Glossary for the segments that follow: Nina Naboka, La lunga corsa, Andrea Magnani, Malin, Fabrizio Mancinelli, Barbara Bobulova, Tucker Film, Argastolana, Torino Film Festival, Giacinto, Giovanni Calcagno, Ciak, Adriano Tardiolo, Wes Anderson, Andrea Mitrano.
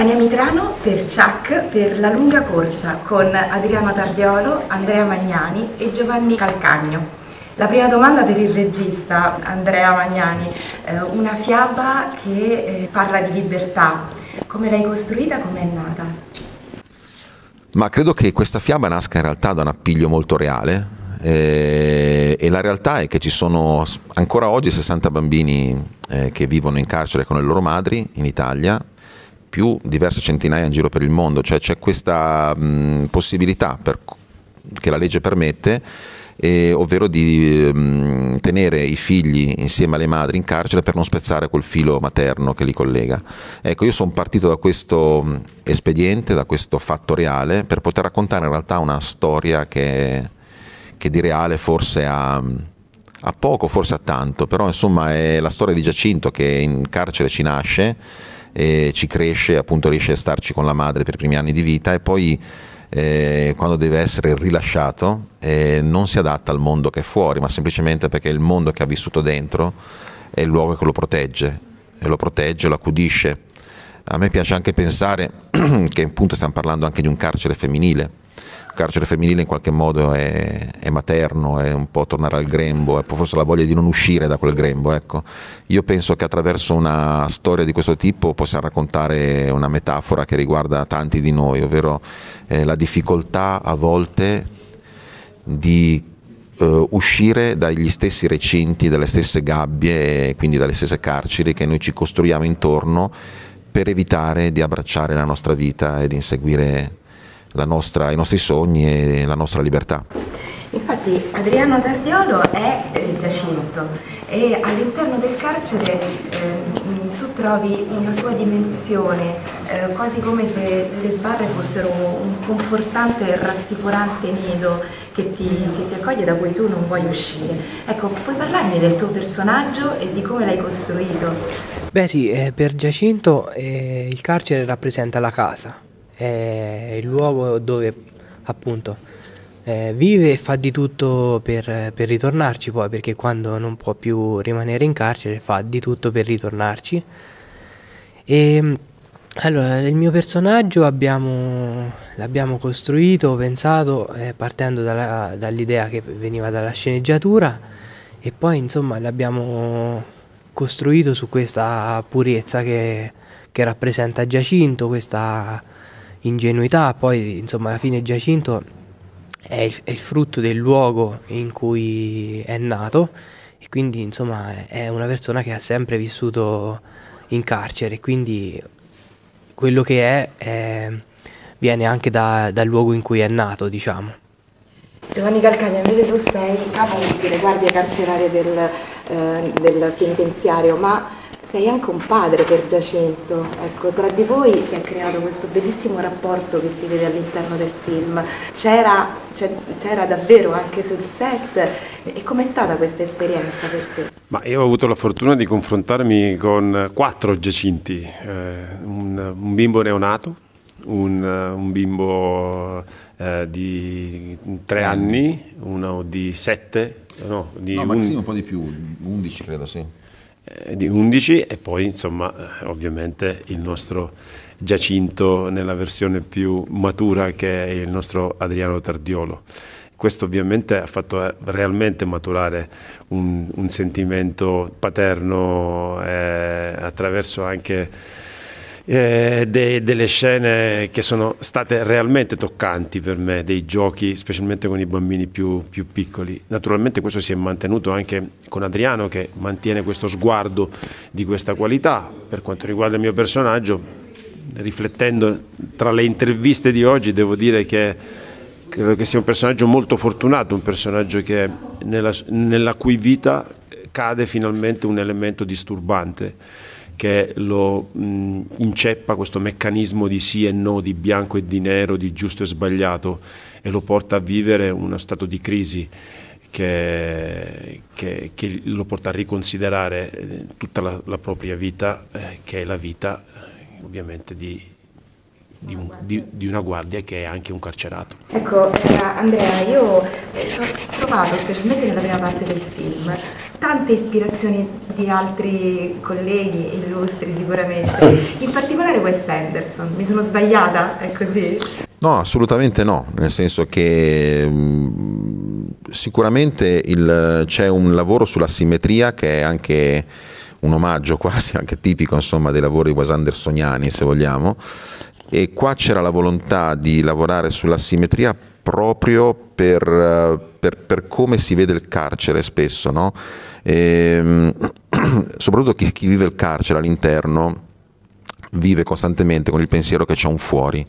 Andrea Mitrano per Ciak, per La lunga corsa, con Adriano Tardiolo, Andrea Magnani e Giovanni Calcagno. La prima domanda per il regista Andrea Magnani, una fiaba che parla di libertà, come l'hai costruita, come è nata? Ma credo che questa fiaba nasca in realtà da un appiglio molto reale e la realtà è che ci sono ancora oggi 60 bambini che vivono in carcere con le loro madri in Italia, più diverse centinaia in giro per il mondo, cioè c'è questa possibilità che la legge permette, ovvero di tenere i figli insieme alle madri in carcere per non spezzare quel filo materno che li collega. Ecco, io sono partito da questo espediente, da questo fatto reale, per poter raccontare in realtà una storia che di reale forse ha poco, forse ha tanto, però insomma è la storia di Giacinto che in carcere ci nasce e ci cresce, appunto riesce a starci con la madre per i primi anni di vita e poi quando deve essere rilasciato non si adatta al mondo che è fuori, ma semplicemente perché il mondo che ha vissuto dentro è il luogo che lo protegge, e lo protegge, lo accudisce. A me piace anche pensare che appunto stiamo parlando anche di un carcere femminile. Il carcere femminile in qualche modo è materno, è un po' tornare al grembo, è forse la voglia di non uscire da quel grembo. Ecco. Io penso che attraverso una storia di questo tipo possiamo raccontare una metafora che riguarda tanti di noi, ovvero la difficoltà a volte di uscire dagli stessi recinti, dalle stesse gabbie, quindi dalle stesse carceri che noi ci costruiamo intorno per evitare di abbracciare la nostra vita e di inseguire i nostri sogni e la nostra libertà. Infatti Adriano Tardiolo è Giacinto e all'interno del carcere tu trovi una tua dimensione, quasi come se le sbarre fossero un confortante e rassicurante nido che ti accoglie, da cui tu non vuoi uscire. Ecco, puoi parlarmi del tuo personaggio e di come l'hai costruito? Beh sì, per Giacinto il carcere rappresenta la casa. È il luogo dove appunto vive e fa di tutto per ritornarci poi, perché quando non può più rimanere in carcere fa di tutto per ritornarci. E allora il mio personaggio l'abbiamo costruito, pensato partendo dall'idea che veniva dalla sceneggiatura e poi insomma l'abbiamo costruito su questa purezza che rappresenta Giacinto, questa ingenuità. Poi insomma alla fine Giacinto è il frutto del luogo in cui è nato e quindi insomma è una persona che ha sempre vissuto in carcere, quindi quello che viene anche dal luogo in cui è nato, diciamo. Giovanni Calcagno, invece tu sei capo delle guardie carcerarie del penitenziario, ma sei anche un padre per Giacinto. Ecco, tra di voi si è creato questo bellissimo rapporto che si vede all'interno del film. C'era davvero anche sul set, e com'è stata questa esperienza per te? Ma io ho avuto la fortuna di confrontarmi con 4 Giacinti, un bimbo neonato, un bimbo di 3 anni, uno di 7, no, di no, massimo un po' di più, 11 credo, sì. Di 11 e poi insomma ovviamente il nostro Giacinto nella versione più matura, che è il nostro Adriano Tardiolo. Questo ovviamente ha fatto realmente maturare un sentimento paterno attraverso anche delle scene che sono state realmente toccanti per me, dei giochi specialmente con i bambini più piccoli. Naturalmente questo si è mantenuto anche con Adriano, che mantiene questo sguardo di questa qualità. Per quanto riguarda il mio personaggio, riflettendo tra le interviste di oggi, devo dire che credo che sia un personaggio molto fortunato, un personaggio che nella cui vita cade finalmente un elemento disturbante che lo inceppa, questo meccanismo di sì e no, di bianco e di nero, di giusto e sbagliato, e lo porta a vivere uno stato di crisi che lo porta a riconsiderare tutta la propria vita, che è la vita ovviamente di di una guardia che è anche un carcerato. Ecco, Andrea, io ho trovato, specialmente nella prima parte del film, tante ispirazioni di altri colleghi illustri sicuramente, in particolare Wes Anderson. Mi sono sbagliata? È così? No, assolutamente no, nel senso che sicuramente c'è un lavoro sulla simmetria che è anche un omaggio quasi anche tipico, insomma, dei lavori Wes Andersoniani, se vogliamo, e qua c'era la volontà di lavorare sulla simmetria proprio per come si vede il carcere spesso, no? E soprattutto chi vive il carcere all'interno vive costantemente con il pensiero che c'è un fuori,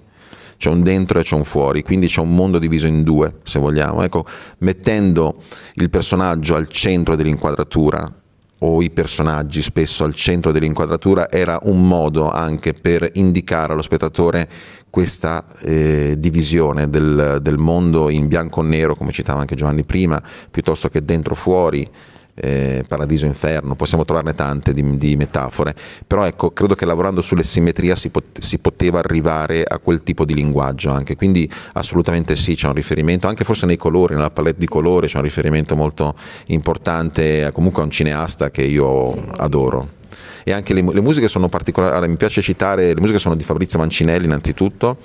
c'è un dentro e c'è un fuori, quindi c'è un mondo diviso in due, se vogliamo. Ecco, mettendo il personaggio al centro dell'inquadratura, o i personaggi spesso al centro dell'inquadratura, era un modo anche per indicare allo spettatore questa divisione del mondo in bianco e nero, come citava anche Giovanni prima, piuttosto che dentro fuori, paradiso inferno, possiamo trovarne tante di metafore, però ecco, credo che lavorando sulle simmetrie si poteva arrivare a quel tipo di linguaggio anche, quindi assolutamente sì, c'è un riferimento, anche forse nei colori, nella palette di colori c'è un riferimento molto importante, comunque a un cineasta che io adoro. E anche le musiche sono particolari, allora, mi piace citare, le musiche sono di Fabrizio Mancinelli innanzitutto,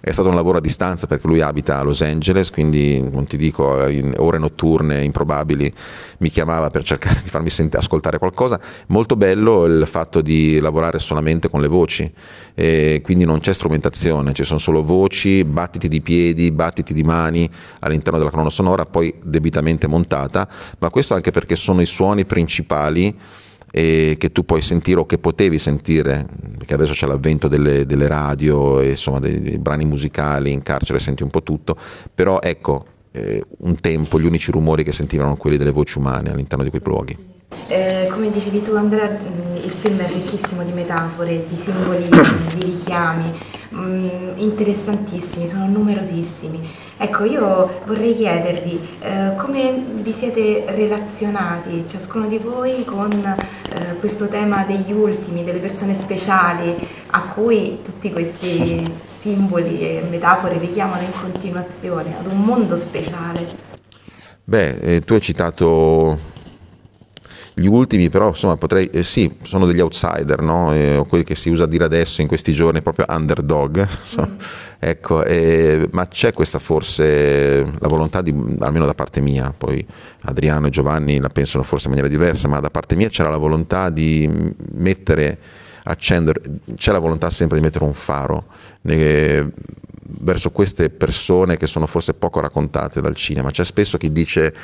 è stato un lavoro a distanza perché lui abita a Los Angeles, quindi non ti dico, in ore notturne improbabili mi chiamava per cercare di farmi ascoltare qualcosa. Molto bello il fatto di lavorare solamente con le voci, e quindi non c'è strumentazione, ci sono solo voci, battiti di piedi, battiti di mani all'interno della colonna sonora, poi debitamente montata, ma questo anche perché sono i suoni principali e che tu puoi sentire o che potevi sentire, perché adesso c'è l'avvento delle radio e insomma dei brani musicali, in carcere senti un po' tutto, però ecco, un tempo gli unici rumori che sentivano quelli delle voci umane all'interno di quei luoghi. Come dicevi tu, Andrea, il film è ricchissimo di metafore, di simbolismi, di richiami, interessantissimi, sono numerosissimi. Ecco, io vorrei chiedervi come vi siete relazionati, ciascuno di voi, con questo tema degli ultimi, delle persone speciali, a cui tutti questi simboli e metafore richiamano in continuazione, ad un mondo speciale. Beh, tu hai citato gli ultimi, però insomma potrei, sì, sono degli outsider, no? Quelli che si usa a dire adesso in questi giorni, proprio underdog, ecco, ma c'è questa forse la volontà, di, almeno da parte mia, poi Adriano e Giovanni la pensano forse in maniera diversa, ma da parte mia c'era la volontà di mettere, accendere, c'è la volontà sempre di mettere un faro verso queste persone che sono forse poco raccontate dal cinema. C'è spesso chi dice: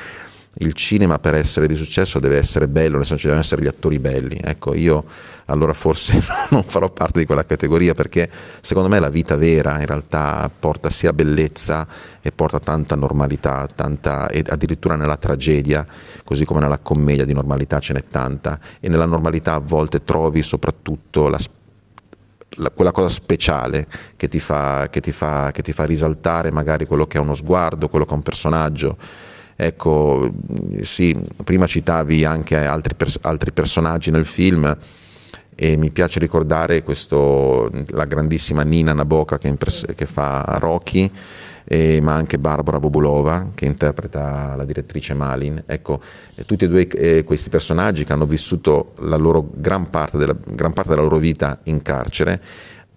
il cinema per essere di successo deve essere bello, nel senso ci devono essere gli attori belli. Ecco, io allora forse non farò parte di quella categoria, perché secondo me la vita vera in realtà porta sia bellezza e porta tanta normalità, tanta, e addirittura nella tragedia, così come nella commedia di normalità ce n'è tanta, e nella normalità a volte trovi soprattutto quella cosa speciale che ti fa risaltare magari quello che è uno sguardo, quello che è un personaggio. Ecco, sì, prima citavi anche altri personaggi nel film, e mi piace ricordare la grandissima Nina Naboka che fa Rocky, ma anche Barbara Bobulova che interpreta la direttrice Malin. Ecco, tutti e due questi personaggi che hanno vissuto la loro gran parte della loro vita in carcere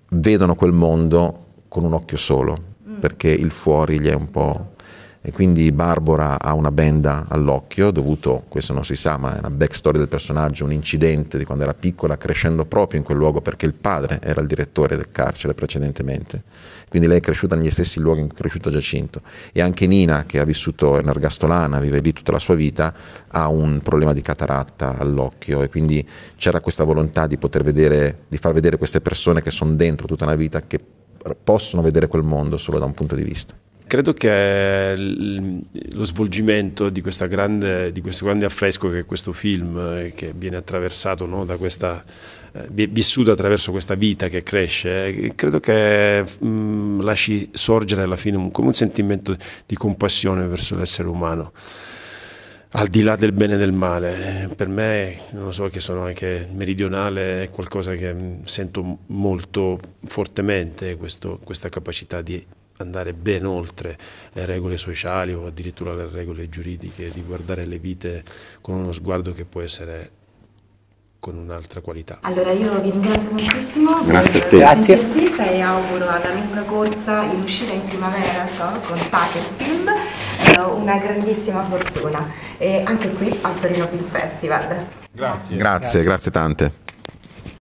vedono quel mondo con un occhio solo, perché il fuori gli è un po'... E quindi Barbara ha una benda all'occhio, dovuto, questo non si sa, ma è una backstory del personaggio, un incidente di quando era piccola, crescendo proprio in quel luogo, perché il padre era il direttore del carcere precedentemente. Quindi lei è cresciuta negli stessi luoghi in cui è cresciuto Giacinto. E anche Nina, che ha vissuto in Argastolana, vive lì tutta la sua vita, ha un problema di cataratta all'occhio, e quindi c'era questa volontà di poter vedere, di far vedere queste persone che sono dentro tutta una vita, che possono vedere quel mondo solo da un punto di vista. Credo che lo svolgimento di questo grande affresco che è questo film, che viene attraversato, no, da questa, vissuto attraverso questa vita che cresce, credo che lasci sorgere alla fine come un sentimento di compassione verso l'essere umano. al di là del bene e del male. Per me, non lo so, che sono anche meridionale, è qualcosa che sento molto fortemente, questa capacità di andare ben oltre le regole sociali o addirittura le regole giuridiche, di guardare le vite con uno sguardo che può essere con un'altra qualità. Allora io vi ringrazio moltissimo. Grazie a te. Grazie. E auguro alla lunga corsa, in uscita in primavera, con Tucker Film, una grandissima fortuna. E anche qui al Torino Film Festival. Grazie. Grazie, grazie tante.